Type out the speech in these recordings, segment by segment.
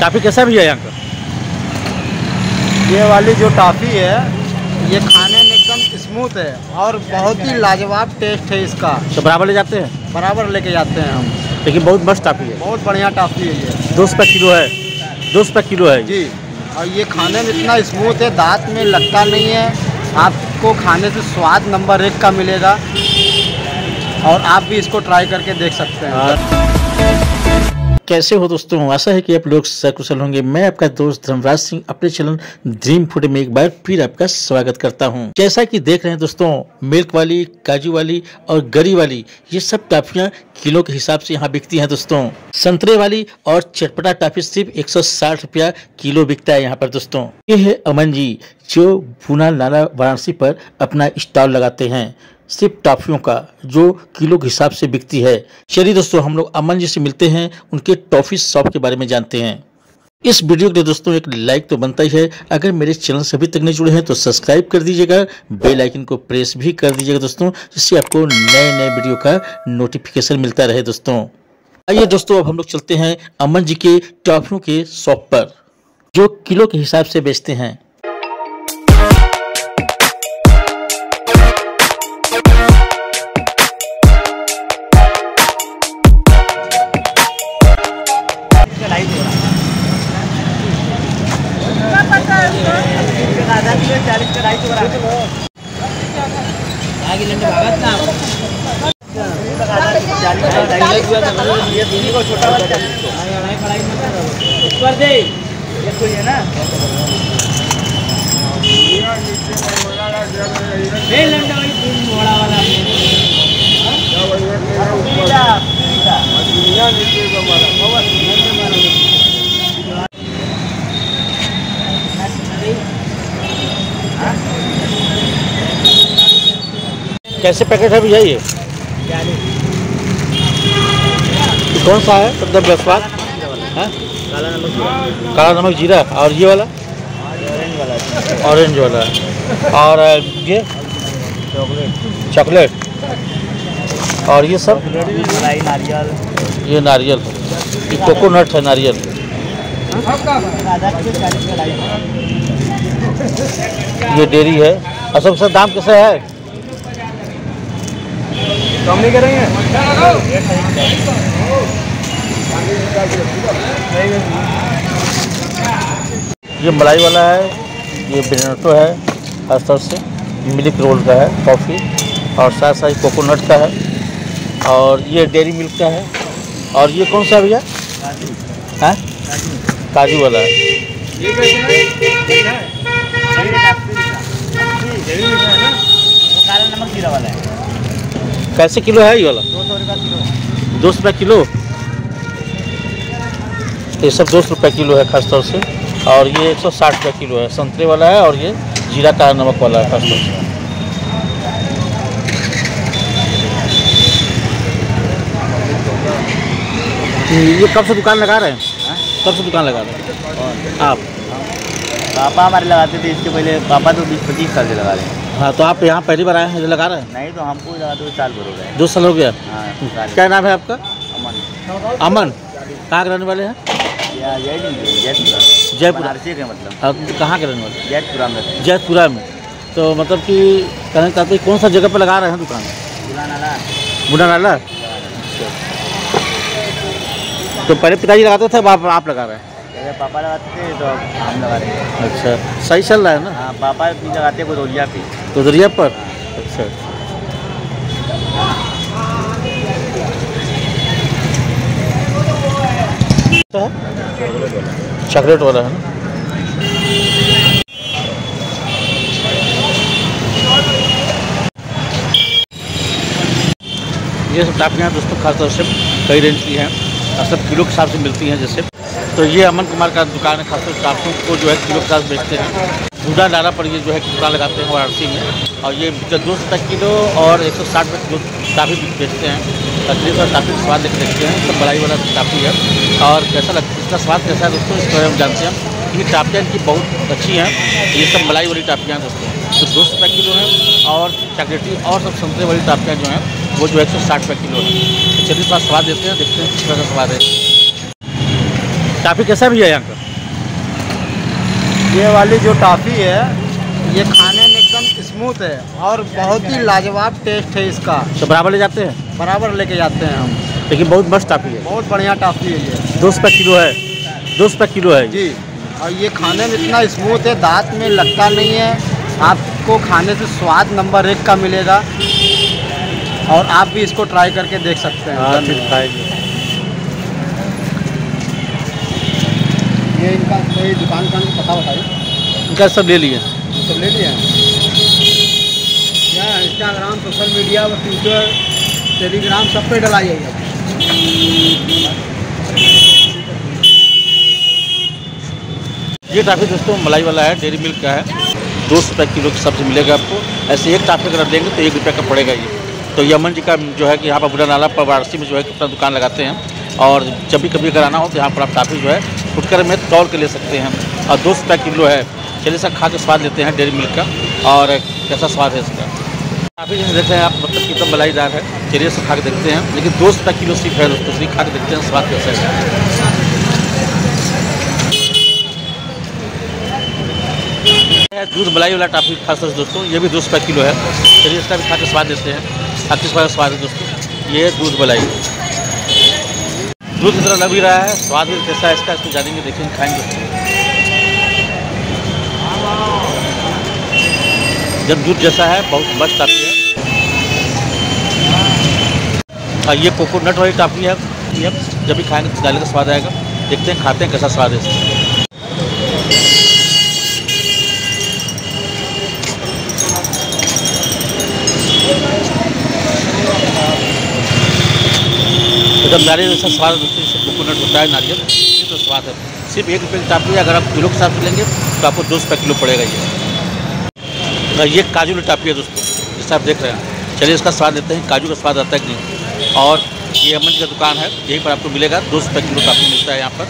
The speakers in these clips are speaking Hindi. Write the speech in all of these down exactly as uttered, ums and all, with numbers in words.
टाफी कैसा भी है यहाँ का? ये वाली जो टाफी है ये खाने में एकदम स्मूथ है और बहुत ही लाजवाब टेस्ट है इसका। तो बराबर ले जाते हैं? बराबर लेके जाते हैं हम। लेकिन बहुत मस्त टाफी है, बहुत बढ़िया टाफी है। ये दो सौ रुपये किलो है, दो सौ रुपये किलो है जी। और ये खाने में इतना स्मूथ है, दांत में लगता नहीं है, आपको खाने से स्वाद नंबर एक का मिलेगा। और आप भी इसको ट्राई करके देख सकते हैं। कैसे हो दोस्तों, आशा है कि आप लोग सकुशल होंगे। मैं आपका दोस्त धर्मराज सिंह अपने चैनल ड्रीम फूड में एक बार फिर आपका स्वागत करता हूं। जैसा कि देख रहे हैं दोस्तों, मिल्क वाली, काजू वाली और गरी वाली ये सब टाफियाँ किलो के हिसाब से यहाँ बिकती हैं दोस्तों। संतरे वाली और चटपटा टाफी सिर्फ एक सौ साठ रुपया किलो बिकता है यहाँ पर दोस्तों। ये है अमन जी जो बुनानाला वाराणसी पर अपना स्टॉल लगाते हैं सिर्फ टाफियों का, जो किलो के हिसाब से बिकती है। चलिए दोस्तों हम लोग अमन जी से मिलते हैं, उनके टॉफी शॉप के बारे में जानते हैं। इस वीडियो के लिए दोस्तों एक लाइक तो बनता ही है। अगर मेरे चैनल से अभी तक नहीं जुड़े हैं तो सब्सक्राइब कर दीजिएगा, बेल आइकन को प्रेस भी कर दीजिएगा दोस्तों, जिससे आपको नए नए वीडियो का नोटिफिकेशन मिलता रहे दोस्तों। आइए दोस्तों अब हम लोग चलते हैं अमन जी के टॉफियों के शॉप पर, जो किलो के हिसाब से बेचते हैं। कैसे पैकेट है भैया ये? कौन सा है? मतलब बसवाद है, काला नमक, काला नमक जीरा, और ये वाला ऑरेंज वाला, ऑरेंज वाला और ये चॉकलेट, चॉकलेट और ये सब नारियल, ये नारियल, ये कोकोनट है नारियल। ये डेयरी है। और सबसे दाम कैसे है? कम नहीं करेंगे। ये मलाई वाला है, ये बेनेटो है, खास तौर से मिल्क रोल का है कॉफ़ी, और साथ साथ कोकोनट का है, और ये डेयरी मिल्क का है। और ये कौन सा भैया? हाँ, काजू वाला है। काला नमक जीरा वाला है। कैसे किलो है ये वाला? दो सौ रुपये किलो। ये सब दो सौ रुपये किलो है खासतौर से। और ये एक सौ साठ रुपये किलो है। संतरे वाला है और ये जीरा का नमक वाला है खासतौर से। ये कब से दुकान लगा रहे हैं? कब से दुकान लगा रहे हैं आप? पापा हमारे लगाते थे, इसके पहले पापा तो बीस पच्चीस साल से लगा रहे हैं। हाँ, तो आप यहाँ पहली बार आए हैं लगा रहे हैं? नहीं, तो हमको लगाते हुए साल भर हो गया। दो साल हो गया। क्या नाम है आपका? अमन। अमन कहाँ के रहने वाले हैं? जयपुरा के। मतलब कहाँ के रहने वाले? जयपुरा में। जयपुरा में। तो मतलब कि कहना चाहते कौन सा जगह पर लगा रहे हैं दुकान? बुनानाला। बुनानाला। तो पहले पिताजी लगाते थे, अब आप लगा रहे हैं? पापा लगाते थे तो हम लगा रहे हैं। अच्छा, सही चल रहा है ना? हाँ, पापा भी लगाते हैं गोदरिया पे। गोदरिया पर? अच्छा। चॉकलेट वाला है ना? ये सब टाफियाँ दोस्तों खासतौर से कई रेंज की हैं और सब किलो के हिसाब से मिलती हैं। जैसे तो ये अमन कुमार का दुकान है, खासतौर से टाफियों को जो है किलो के साथ बेचते हैं। बुनानाला पर ये जो है दुकान लगाते हैं वाराणसी में, और ये दो सौ तक किलो और एक सौ साठ तक किलो टाफी बेचते हैं। तकलीफ और काफ़ी स्वाद देख सकते हैं। सब मलाई वाला टाफी है। और कैसा लगता है इसका स्वाद? कैसा है दोस्तों इसके बारे में जानते हैं। ये टाफियाँ इनकी बहुत अच्छी हैं। ये सब मलाई वाली टाफियाँ दोस्तों तो दो सौ रुपये किलो हैं, और चॉकलेटी और सब संतरे वाली टाफियाँ जो हैं वो जो एक सौ साठ रुपये किलो है। चलिए स्वाद स्वाद देते हैं, देखते हैं किस तरह का स्वाद है। टाफ़ी कैसा भी है यहाँ का? ये वाली जो टाफ़ी है ये खाने में एकदम स्मूथ है और बहुत ही लाजवाब टेस्ट है इसका। तो बराबर ले जाते हैं? बराबर लेके जाते हैं हम। लेकिन बहुत मस्त टाफ़ी है, बहुत बढ़िया टाफ़ी है। ये दो सौ रुपये किलो है। दो सौ रुपये किलो है जी। और ये खाने में इतना स्मूथ है, दांत में लगता नहीं है, आपको खाने से स्वाद नंबर एक का मिलेगा। और आप भी इसको ट्राई करके देख सकते हैं। ये इनका कोई दुकान का पता बताइए। इनका सब ले लिए? सब ले लिए हैं। इंस्टाग्राम, सोशल मीडिया व ट्विटर, टेलीग्राम सब पे डला जाएगा। ये टाफी दोस्तों मलाई वाला है, डेयरी मिल्क का है। दो सौ रुपये किलो के हिसाब से मिलेगा आपको। ऐसे एक टाफी अगर आप देंगे तो एक रुपये का पड़ेगा ये। तो ये अमन जी का जो है कि यहाँ पर बुनानाला पर वाराणसी में जो है कि अपना दुकान लगाते हैं। और जब भी कभी अगर आना हो तो यहाँ पर आप टाफी जो है फुटकर में तौल के ले सकते हैं। और दो सौ रुपये किलो है। चलिए सर खा के स्वाद लेते हैं डेयरी मिल्क का और कैसा स्वाद है इसका। टाफी जैसे देते हैं आप, मतलब कि एकदम मलाईदार है। चलिए सर खा के देखते हैं। लेकिन दो सौ रुपये किलो सिर्फ है दोस्तों, इसलिए खा के देखते हैं स्वाद कैसा है। दूध मलाई वाला टाफी खास दोस्तों, ये भी दो सौ रुपये किलो है। चलिए इसका भी खा के स्वाद लेते हैं। आपके स्वाद स्वाद है दोस्तों। ये दूध मलाई दूध की तरह लग भी रहा है, स्वाद भी कैसा है इसका इसको जानेंगे, देखेंगे, खाएंगे। जब दूध जैसा है, बहुत मस्त टाफी है। और ये कोकोनट वाली टाफी है। जब भी खाएंगे तो दाल का स्वाद आएगा। देखते हैं, खाते हैं कैसा स्वाद है इसका। एकदम नारियल जैसा स्वाद है, कोकोनट होता है नारियल, ये तो स्वाद है। सिर्फ एक रुपये की टाफी, अगर आप किलो के हिसाब से लेंगे तो आपको दो सौ रुपये किलो पड़ेगा ये। ये काजू की टाफी है दोस्तों, जैसे आप देख रहे हैं। चलिए इसका स्वाद लेते हैं, काजू का स्वाद आता है कि नहीं। और ये अमन जी का दुकान है, यहीं पर आपको मिलेगा। दो सौ रुपये किलो टाफी मिलता है यहाँ पर।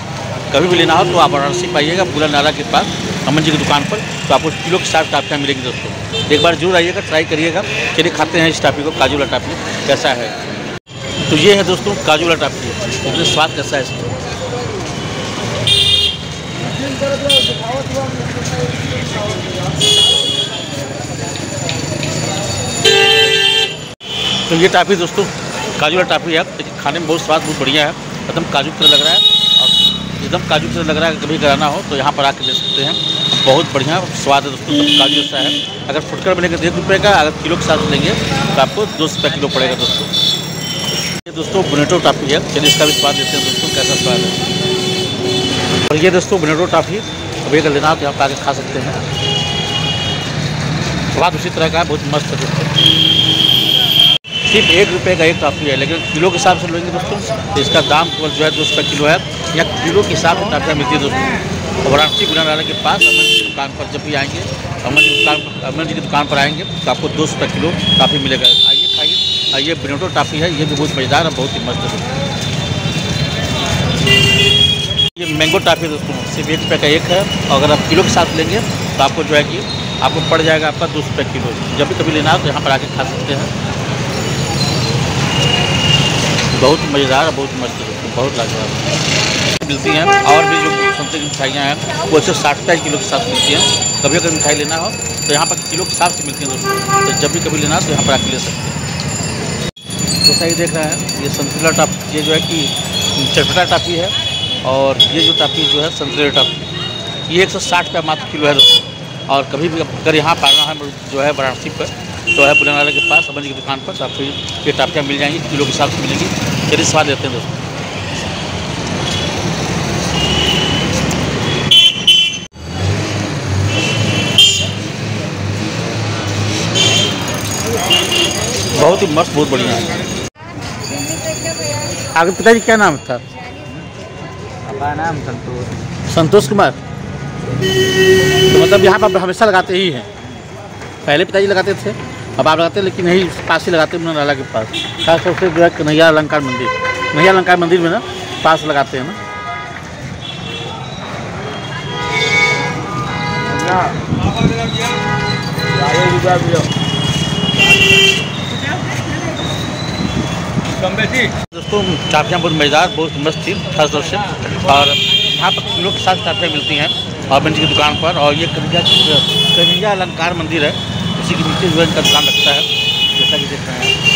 कभी भी लेना हो तो आप वाराणसी पाइएगा, बुनानाला के पास अमन जी की दुकान पर, तो आपको किलो के साथ टाफियाँ मिलेंगी दोस्तों। एक बार जरूर आइएगा, ट्राई करिएगा। चलिए खाते हैं इस टाफी को, काजू वाला टाफी कैसा है। तो ये है दोस्तों काजू वाला टाफी, इसमें स्वाद कैसा है इसको। तो ये टाफी दोस्तों काजू वाला टाफी है, लेकिन खाने में बहुत स्वाद बहुत बढ़िया है। एकदम काजू की तरह लग रहा है और एकदम काजू की तरह लग रहा है। कभी कराना हो तो यहाँ पर आके ले सकते हैं। बहुत बढ़िया स्वाद है दोस्तों, काजू जैसा है। अगर फुटकर में लेंगे तो एक रुपये का, अगर किलो के साथ लेंगे तो आपको दो सौ रुपये किलो पड़ेगा दोस्तों। ये दोस्तों बुनेटो टाफी है। चलिए इसका भी स्वाद लेते हैं दोस्तों, कैसा स्वाद है। और ये दोस्तों बुनेटो टाफी, अभी अगर लेना हो तो आप आगे खा सकते हैं। स्वाद उसी तरह का है, बहुत मस्त है दोस्तों। सिर्फ एक रुपये का एक टाफी है, लेकिन किलो के हिसाब से लेंगे दोस्तों तो इसका दाम जो है दो सौ रुपये किलो है। या किलो के हिसाब से टाफियाँ मिलती है दोस्तों। वाराणसी बुनानाला के पास अमन जी की दुकान पर जब भी आएँगे, अमन जी की दुकान पर अमन जी की दुकान पर आएँगे तो आपको दो सौ रुपये किलो टाफी मिलेगा। और ये बुनेटो टाफी है, ये भी बहुत मज़ेदार है, बहुत ही मस्त है। ये मैंगो टाफी दोस्तों सिर्फ एक रुपये का एक है। अगर आप किलो के साथ लेंगे तो आपको जो है कि आपको पड़ जाएगा आपका दो सौ रुपये किलो। जब भी कभी लेना हो तो यहाँ पर आके खा सकते हैं। बहुत मज़ेदार है, बहुत मस्त है, बहुत लाजवाब मिलती हैं। और भी जो संतरे की मिठाइयाँ हैं वो सिर्फ साठ रुपये किलो के साथ मिलती हैं। कभी अगर मिठाई लेना हो तो यहाँ पर किलो के हिसाब से मिलती हैं दोस्तों। तो जब भी कभी लेना हो तो यहाँ पर आके ले सकते हैं। जैसा ही देख रहे हैं ये संतरा टाफी, ये जो है कि चटपटा टाफी है। और ये जो टाफी जो है संतरे टाफी, ये एक सौ साठ रुपये मात्र किलो है दोस्तों। और कभी भी अगर यहाँ पर आना है जो है वाराणसी पर, तो है बुनानाला के पास अमन जी की दुकान पर, तो आपको ये टाफियाँ मिल जाएंगी, किलो के हिसाब से मिलेंगी। चलिए स्वाद लेते हैं दोस्तों। बहुत ही मस्त, बहुत बढ़िया है। आपके पिताजी क्या नाम था? नाम संतोष। संतोष कुमार। तो मतलब यहाँ पर हमेशा लगाते ही हैं? पहले पिताजी लगाते थे, अब आप लगाते हैं, लेकिन यही पास ही लगाते हैं बुनानाला के पास। खासतौर से जो है कन्हैया अलंकार मंदिर, कन्हैया अलंकार मंदिर में ना पास लगाते हैं ना। दोस्तों टाफियाँ बहुत मज़ेदार, बहुत मस्त थी खासतौर से। और यहाँ पर लोग साथ साथ मिलती हैं अमन जी की दुकान पर। और ये कन्हैया कन्हैया अलंकार मंदिर है, उसी के नीचे जो है इनका दुकान लगता है, जैसा कि देख रहे हैं।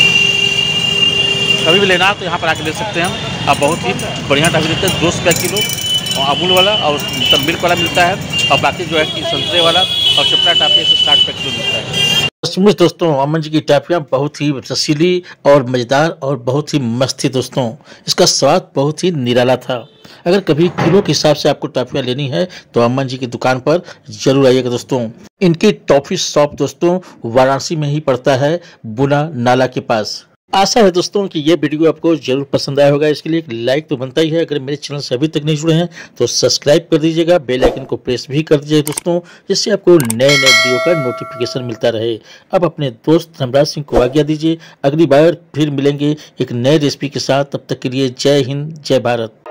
कभी भी लेना हो तो यहाँ पर आके ले सकते हैं। आप बहुत ही बढ़िया टाइप देते हैं, दो सौ रुपये किलो और अमूल वाला और तब मिल्क वाला मिलता है, और बाकी जो है कि संतरे वाला और चपटा टाफिया एक सौ साठ रुपये किलो मिलता है। सचमुच दोस्तों अमन जी की टाफियाँ बहुत ही रसीली और मज़ेदार और बहुत ही मस्त थी दोस्तों, इसका स्वाद बहुत ही निराला था। अगर कभी किलो के हिसाब से आपको टाफियाँ लेनी है तो अमन जी की दुकान पर जरूर आइएगा दोस्तों। इनकी टॉफी शॉप दोस्तों वाराणसी में ही पड़ता है, बुनानाला के पास। आशा है दोस्तों कि ये वीडियो आपको जरूर पसंद आया होगा। इसके लिए एक लाइक तो बनता ही है। अगर मेरे चैनल से अभी तक नहीं जुड़े हैं तो सब्सक्राइब कर दीजिएगा, बेल आइकन को प्रेस भी कर दीजिएगा दोस्तों, जिससे आपको नए नए वीडियो का नोटिफिकेशन मिलता रहे। अब अपने दोस्त धर्मराज सिंह को आज्ञा दीजिए, अगली बार फिर मिलेंगे एक नए रेसिपी के साथ। तब तक के लिए जय हिंद, जय भारत।